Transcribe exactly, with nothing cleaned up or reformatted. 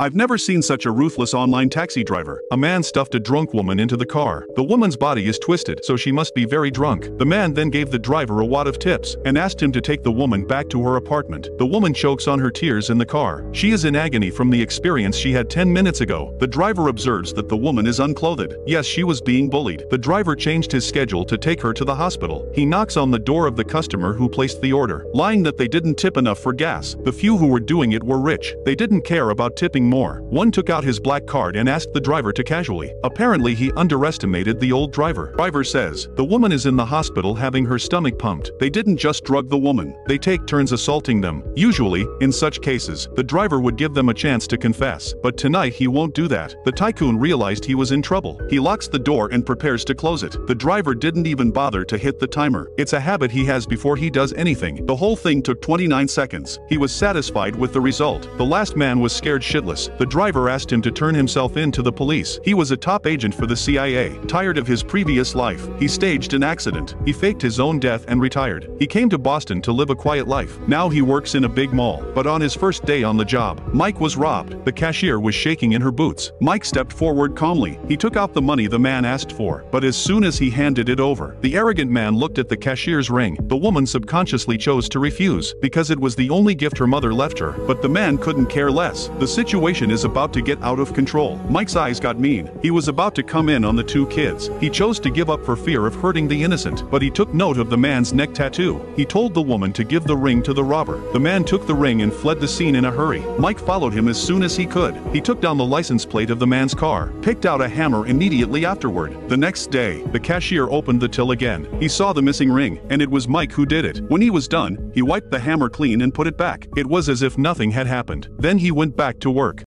I've never seen such a ruthless online taxi driver. A man stuffed a drunk woman into the car. The woman's body is twisted, so she must be very drunk. The man then gave the driver a wad of tips and asked him to take the woman back to her apartment. The woman chokes on her tears in the car. She is in agony from the experience she had ten minutes ago. The driver observes that the woman is unclothed. Yes, she was being bullied. The driver changed his schedule to take her to the hospital. He knocks on the door of the customer who placed the order, lying that they didn't tip enough for gas. The few who were doing it were rich. They didn't care about tipping more. One took out his black card and asked the driver to casually. Apparently he underestimated the old driver. Driver says, the woman is in the hospital having her stomach pumped. They didn't just drug the woman. They take turns assaulting them. Usually, in such cases, the driver would give them a chance to confess. But tonight he won't do that. The tycoon realized he was in trouble. He locks the door and prepares to close it. The driver didn't even bother to hit the timer. It's a habit he has before he does anything. The whole thing took twenty-nine seconds. He was satisfied with the result. The last man was scared shitless. The driver asked him to turn himself in to the police. He was a top agent for the C I A. Tired of his previous life, he staged an accident. He faked his own death and retired. He came to Boston to live a quiet life. Now he works in a big mall. But on his first day on the job, Mike was robbed. The cashier was shaking in her boots. Mike stepped forward calmly. He took out the money the man asked for. But as soon as he handed it over, the arrogant man looked at the cashier's ring. The woman subconsciously chose to refuse because it was the only gift her mother left her. But the man couldn't care less. The situation is about to get out of control. Mike's eyes got mean. He was about to come in on the two kids. He chose to give up for fear of hurting the innocent, but he took note of the man's neck tattoo. He told the woman to give the ring to the robber. The man took the ring and fled the scene in a hurry. Mike followed him as soon as he could. He took down the license plate of the man's car, picked out a hammer immediately afterward. The next day, the cashier opened the till again. He saw the missing ring, and it was Mike who did it. When he was done, he wiped the hammer clean and put it back. It was as if nothing had happened. Then he went back to work.